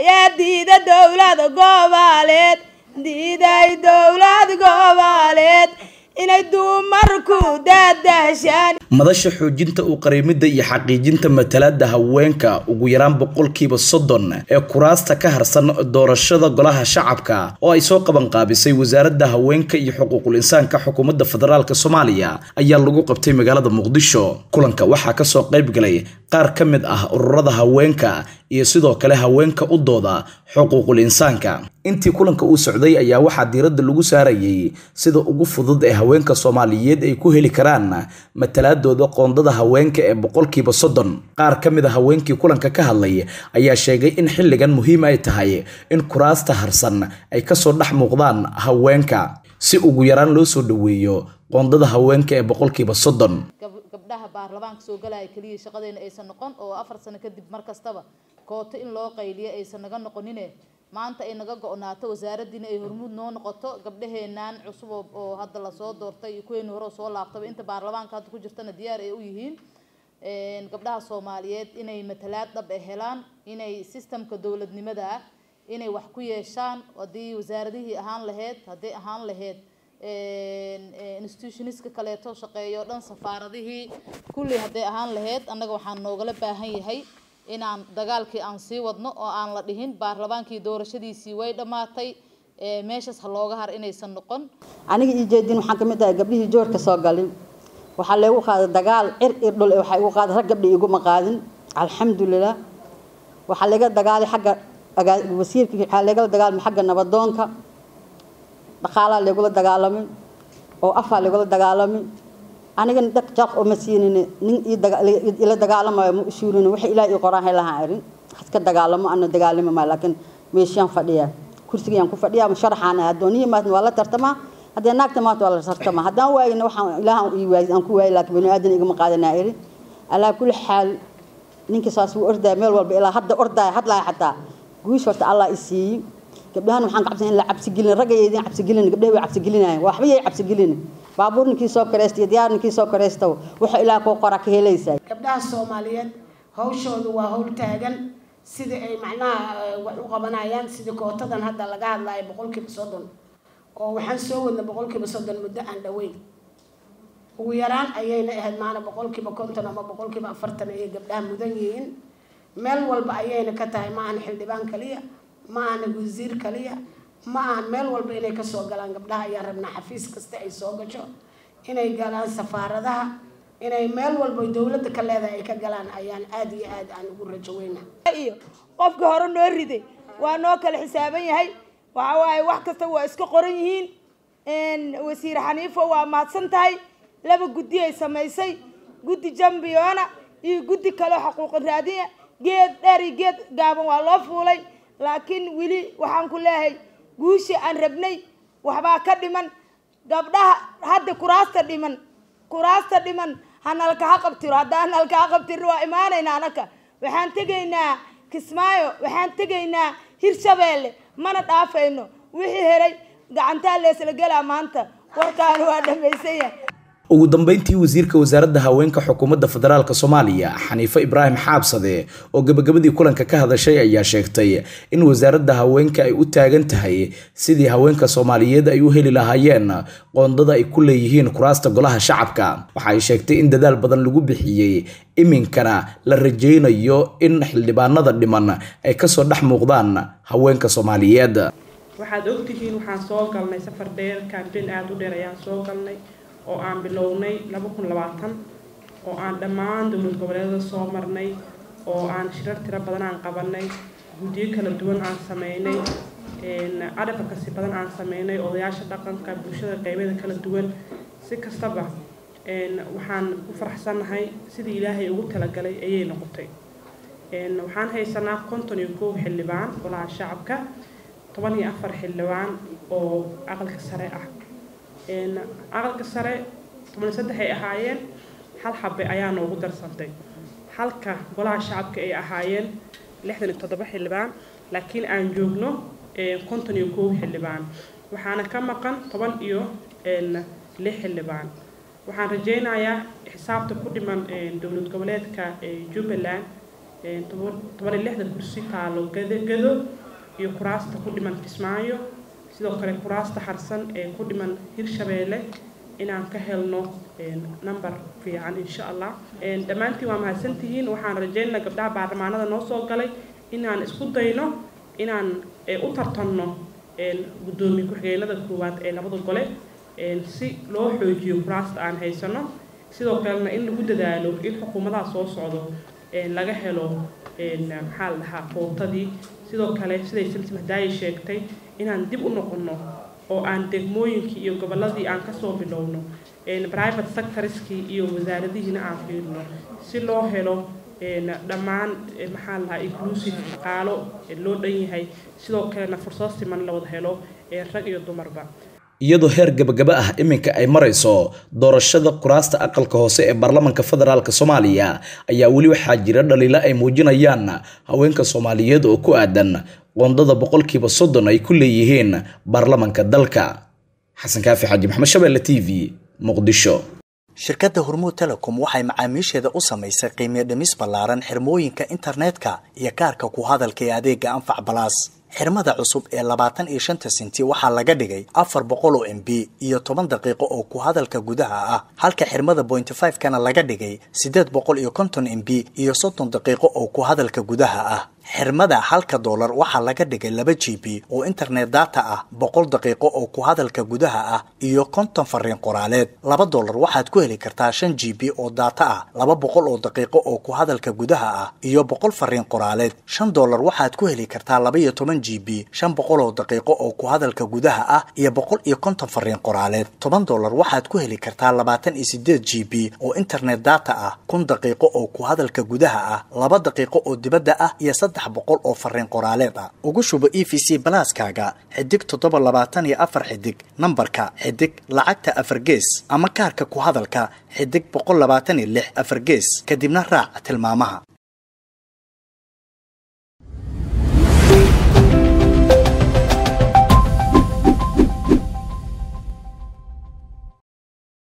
يا ديدا دولة قبالت ديدا دولة قبالت إني دوم مركو دادشان مداش حوجينتا وقريميدا يا حقيجينتا متلادا هاوينكا وغيران بقولكيبا صدن اي كراستا كهرسان دورشادا غلاها شعبكا او اي سو قبانقابيساي وزاردا هاوينكا يا حقوق الانسان كحكومدا فدرالكا سوماليا ايا لوغو قبتاي مغالدا مقدشو كلانكا waxaa ka soo qayb galay qaar kamid ah ururada haweenka iyo sidoo kale haweenka u dooda xuquuqul insaanka intii kulanka uu socday ayaa waxa diirada lagu saarayay sida ugu fudud ee haweenka Soomaaliyeed ay ku heli karaan matalaadooda qoondada haweenka ee boqolkiiba 30 qaar kamid ah haweenkii kulanka ka hadlay ayaa sheegay in xilligan muhiim ay tahay in kuraasta harsan ay ka soo dhax muuqdaan haweenka si ugu yaraan loo soo dhaweeyo qoondada haweenka ee boqolkiiba 30 gabdhaha baarlamaanka soo galay kaliya shaqadeena aysan noqon oo 4 sano kadib markastaba كوت إن لو قيلية أي سنة جن قنينة ما أنت أي نجا قناته وزارة دين أي هرمود نون قطة قبله نان عصبة هذا اللصاد دورته يكون هرا صول لعب طب أنت بعربان كاتو كجرتنا ديار أيوهين قبلها الصوماليات إن أي مثلات طب إهلان إن أي سيستم كدولة نمدا إن أي وحكي شان ودي وزارة دي هان لهاد هدي هان لهاد institutions كله توشقيا لان سفارة دي كل هدي هان لهاد أنا جو حن نقله بهاي هاي إن عن دجالكي عن سي وضنق عن لدهين بارلبانكي دور شدي سوي دماطي ماشس حلاجهر إني صنقن. أنا جديد محكمة قبله جور كساقلين وحلو خاد دجال إردل وحيو خاد رجبلي يجو مقازن الحمد لله وحلقة دجال حق وسير في حلقة دجال محق النبضانك بخاله اللي يقول الدجالمين أو أفعل اللي يقول الدجالمين أنا كنت أتجرأ ومسيني إلى الدجال ما شيلون وح إلى يقرأه لها عارين حتى الدجال ما أنا الدجال ما لكن ميشان فدية كرسي ينكو فدية مشرح أنا الدنيا ما ولا ترتما هذا ناكت ما ولا ترتما هذا هو إنه وح لا يواجه أنكو ولا كبني أدنى يقوم قادنا عارين على كل حال نك ساسو أردا ميل ولا حد أردا حد لا حتى قويش وقت الله إسي قبلها نحن عبسين لعبس جيلين رجعين عبس جيلين قبلها عبس جيلين وحبي عبس جيلين بابورن كي سو كريستي ديارن كي سو كريستو وخ إلى كو قرا كهليسا gabdhaha Soomaaliyeed hawshoodu waa hawl taagan sida ay macnaha wax u qabanayaan sida kootadan hadda laga hadlayo 100% oo waxaan soo wadnaa 100% muddo aan dhaweyn ugu yaraan ayayna ahayd maana 150 ama 140 ay gabdhaha mudan yihiin meel walba ayayna ka tahay ma aan xildhibaan kaliya ma aan wasiir kaliya ما مال والبين أي كسوق جالن قبلها يا ربنا حفيز كستأي سوق جو إن أي جالن سفارة ده إن أي مال والبين دولة كلا ده أي كجالن أيان أدي أد عن ورجوينا أيه قف جهرن نريده وأناك الحسابين هاي وعواي واحد سوى إسك قرنيين إن وسير حنيف وما تصنتهاي لا بجدي يسميسي جدي جنبي أنا يجدي كلا حقوق الرادية جد داري جد جابوا والله فولي لكن ولي وحن كلها هاي guushi aan rabnay waxba ka dhiman gabdhaha hadda kuraasta dhiman hanalka haqabtiro hadaan halka haqabtiro waa iimaanayna anaka waxaan tageynaa Kismaayo waxaan tageynaa Hirshabeelle mana dhaafayno wixii heray gacanta leesla galaa maanta warkaan waa dhameysay ugu dambeyntii wasiirka wasaaradda haweenka xukuumadda federaalka Soomaaliya Xaniifa Ibraahim Xaabsade oo gabagabadii kulanka ka hadashay ayaa sheegtay in wasaaradda haweenka ay u taagan tahay sidii haweenka Soomaaliyeed ay u heli lahaayeen qoondada ay ku leeyihiin kuraasta golaha shacabka waxa ay sheegtay in dadaal badan lagu bixiyay iminkana la rajeynayo in xildhibaanada dhiman ay ka soo dhax muuqdaan haweenka Soomaaliyeed waxaad ogtihiin waxaan soo galnay safar dheer campaign aad u dheer ayaan soo galnay oo aan bilownay 2020 oo aan dhammaan dowlad goboleedyada soo marnay oo aan shirar tiro badan aan qabanay guddiyo kala duwan aan sameeynay adabka kasi badan aan sameeynay odayaasha dhaqanka bulshada qaybada kala duwan si kastaba waxaan ku faraxsanahay sidii Ilaahay ugu talagalay ayay noqotay waxaan haysanaa 52 xildhibaan golaha shacabka 14 xildhibaan oo aqalka sare ah إن أغلب السرعة تمن صدقه أحيان حال حبي أيان وقدر صنتي حال ك ولا الشعب كأي أحيان لحد التطبيح اللي بعن لكن أنجوجنو كنت نيكوه اللي بعن وحنا كم مكان طبعا إيوه إن لح اللي بعن وحنا رجينا يا حساب تقدم من دولة قبلات كجوبلان اللحظة الكرسي تعالوا جذو يقراص تقول من تسمعيه سيدو كان يقراص تحرسن كل من هيرشبيله إن عم كهلنا نمبر في عن إن شاء الله دمانتي وما سنتين وحن رجالنا قبلها بعد معنا نوصل قلي إن عن إسقطينا إن عن أطرتنا قدومي كحجينا ذكروات لبض القلي سي لو حوجي قراص عن هيسنا سيدو كان إن جد دالو الحكومة لا صوص عضو laga helo maxaa la dhahaa qootadii sidoo kale siday santi maday sheegtay inaan dib u noqono oo aan degmooyinkii iyo goboladii aan ka soo bilowno private sectorskii iyo wasaaradihina aan fiirno si loo helo dhammaan maxaa la dhahaa inclusive qaalo loo dhan yahay sidoo kale fursado siman la wada helo rag iyo dumarba iyadoo heer gabagaba ah iminka ay marayso doorashada quraasta aqalka hoose ee baarlamaanka federaalka Soomaaliya ayaa wali waxa jira dhaliila ay muujinayaan haweenka Soomaaliyeed oo ku aadan qoondada 100% ay ku leeyeen baarlamaanka dalka Xasan Kaafi Xaaji Maxamed Shabeelle TV Muqdisho shirkadda Hormuud Telecom waxay macaamiisheeda u samaysay qiimaha dhimis ballaaran xirmooyinka internetka iyo kaarka ku hadalka ee adeega anfac balaas xirmada cusub ee 25 senti waxa laga dhigay 400 MB iyo 10 daqiiqo oo ku hadalka gudaha ah halka xirmada 0.5 kana laga dhigay 850 MB iyo 60 daqiiqo oo ku hadalka gudaha ah xirmada $1 waxa laga dhigay 2 GB oo internet data ah 100 daqiiqo oo ku hadalka gudaha ah iyo 50 fariin qoraaleed $2 waxaad ku heli kartaa 5 GB oo data ah 200 oo daqiiqo oo ku hadalka gudaha ah iyo 100 fariin qoraaleed $5 waxaad ku heli kartaa 12 GB 500 oo daqiiqo oo ku hadalka gudaha ah iyo 150 fariin qoraaleed $10 waxaad ku heli kartaa 28 GB oo internet data ah 1000 daqiiqo oo ku hadalka gudaha ah 2 daqiiqo oo dibadda ah iyo 300 oo fariin qoraaleed ah ugu shubo EVC Plus-kaaga xidig 724 xidig nambarka xidig lacagta 4 gees ama kaarka ku hadalka xidig 126 4 gees kadibna raac tilmaamaha